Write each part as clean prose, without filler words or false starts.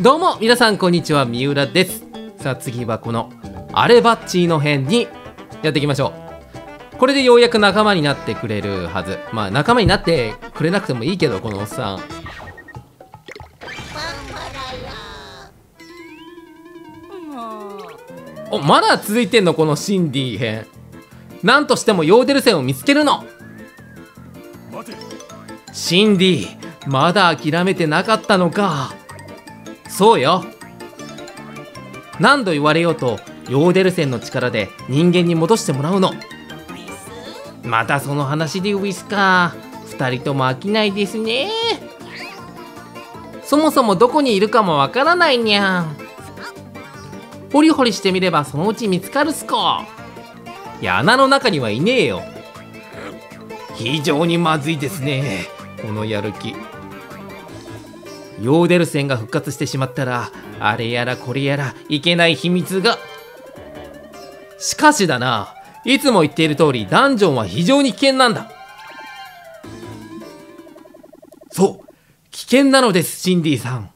どうも皆さんこんにちは、三浦です。さあ次はこのアレバッチーの編にやっていきましょう。これでようやく仲間になってくれるはず。まあ仲間になってくれなくてもいいけど、このおっさん。お、まだ続いてんのこのシンディ編。なんとしてもヨーデル線を見つけるの。シンディ、まだ諦めてなかったのか。そうよ。何度言われようとヨーデルセンの力で人間に戻してもらうの。またその話でウィスか。2人とも飽きないですね。そもそもどこにいるかもわからないにゃん。ホリホリしてみればそのうち見つかるすこ。いや、穴の中にはいねえよ。非常にまずいですね、このやる気。ヨーデルセンが復活してしまったら、あれやらこれやらいけない秘密が。しかしだな、いつも言っている通りダンジョンは非常に危険なんだ。そう、危険なのです、シンディさん。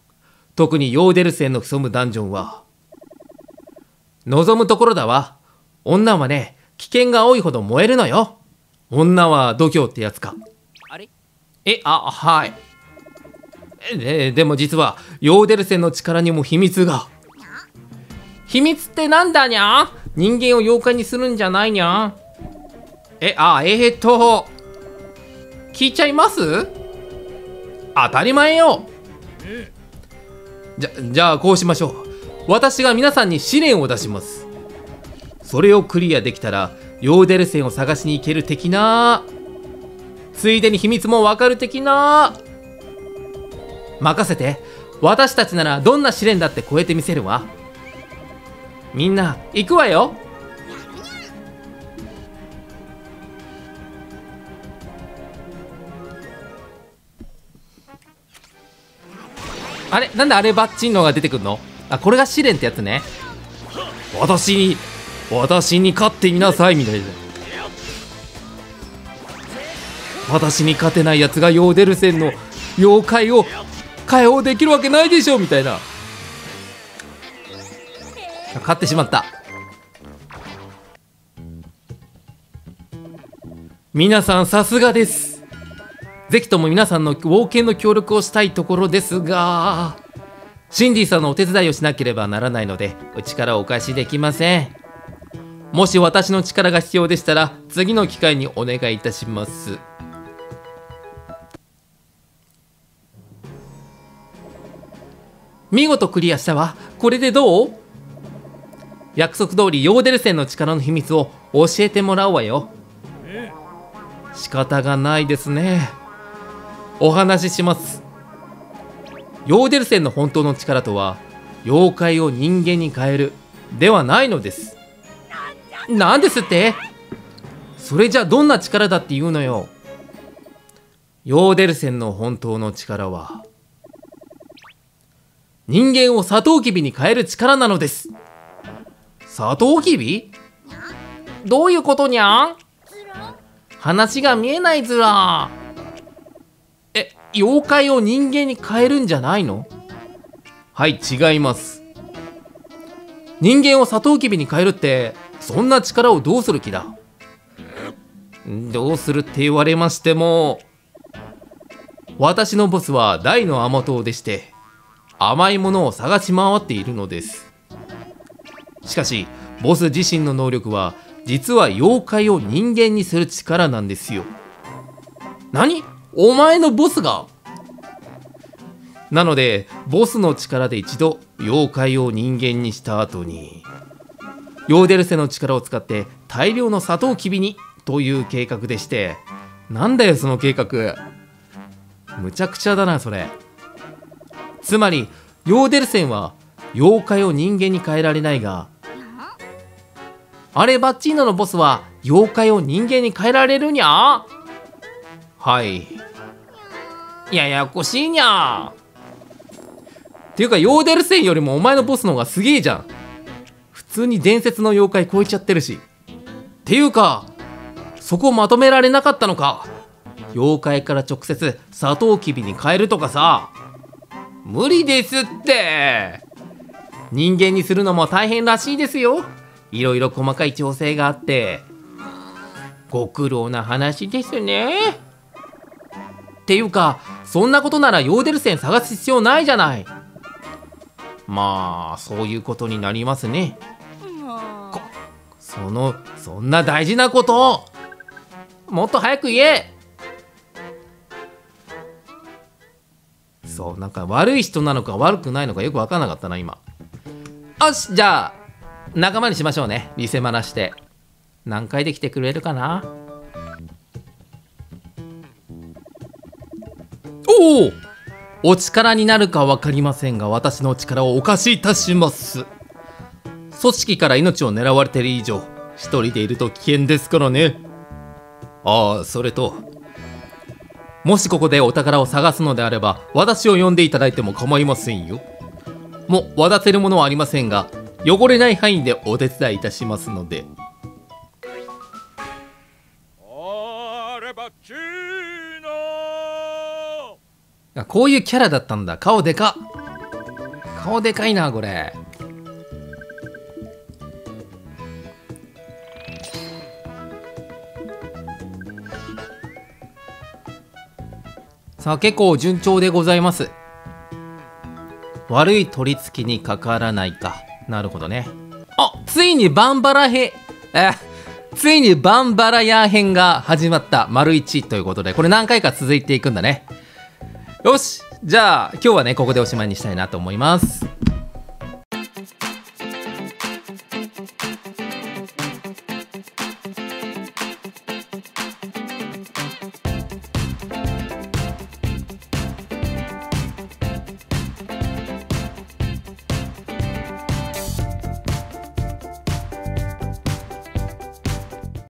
特にヨーデルセンの潜むダンジョンは。望むところだわ。女はね、危険が多いほど燃えるのよ。女は度胸ってやつか。あれ、あ、はい。でも実はヨーデルセンの力にも秘密が。秘密ってなんだにゃ。人間を妖怪にするんじゃないにゃ。聞いちゃいます？当たり前よ。じゃあこうしましょう。私が皆さんに試練を出します。それをクリアできたらヨーデルセンを探しに行ける的な、ついでに秘密もわかる的な。任せて。私たちならどんな試練だって超えてみせるわ。みんな行くわよ。あれ、なんであれバッチンのが出てくるの？あ、これが試練ってやつね。私に勝ってみなさいみたいな。私に勝てないやつがヨーデルセンの妖怪を解放できるわけないでしょみたいな。勝ってしまった。皆さんさすがです。ぜひとも皆さんの冒険の協力をしたいところですが、シンディさんのお手伝いをしなければならないので、お力をお貸しできません。もし私の力が必要でしたら次の機会にお願いいたします。見事クリアしたわ。これでどう？約束通りヨーデルセンの力の秘密を教えてもらうわよ。仕方がないですね。お話しします。ヨーデルセンの本当の力とは、妖怪を人間に変えるではないのです。なんですって？それじゃあどんな力だって言うのよ。ヨーデルセンの本当の力は人間をサトウキビに変える力なのです。サトウキビ？どういうことにゃん？話が見えないずら。妖怪を人間に変えるんじゃないの？はい、違います。人間をサトウキビに変えるって、そんな力をどうする気だ？どうするって言われましても、私のボスは大の甘党でして、甘いものを探し回っているのです。しかしボス自身の能力は、実は妖怪を人間にする力なんですよ。何？お前のボスが？なのでボスの力で一度妖怪を人間にした後に、ヨーデルセの力を使って大量のサトウキビにという計画でして。なんだよその計画、むちゃくちゃだなそれ。つまりヨーデルセンは妖怪を人間に変えられないが、アレバッチーノのボスは妖怪を人間に変えられるにゃ。はい、ややこしいにゃ。っていうかヨーデルセンよりもお前のボスの方がすげえじゃん。普通に伝説の妖怪超えちゃってるし。っていうかそこまとめられなかったのか。妖怪から直接サトウキビに変えるとかさ。無理ですって。人間にするのも大変らしいですよ。いろいろ細かい調整があって。ご苦労な話ですね。っていうか、そんなことならヨーデルセン探す必要ないじゃない。まあそういうことになりますね。そんな大事なことをもっと早く言え。そう、なんか悪い人なのか悪くないのかよく分からなかったな今。よし、じゃあ仲間にしましょうね。リセマラして。何回できてくれるかな。おお、お力になるか分かりませんが、私の力をお貸しいたします。組織から命を狙われている以上、一人でいると危険ですからね。ああ、それと、もしここでお宝を探すのであれば、私を呼んでいただいても構いませんよ。もう渡せるものはありませんが、汚れない範囲でお手伝いいたしますので。こういうキャラだったんだ。顔でかっ。顔でかいなこれ。さあ、結構順調でございます。悪い取り付きにかからないか。なるほどね。あ、ついにバンバラ編、ついにバンバラヤー編が始まった丸1ということで、これ何回か続いていくんだね。よし、じゃあ今日はねここでおしまいにしたいなと思います。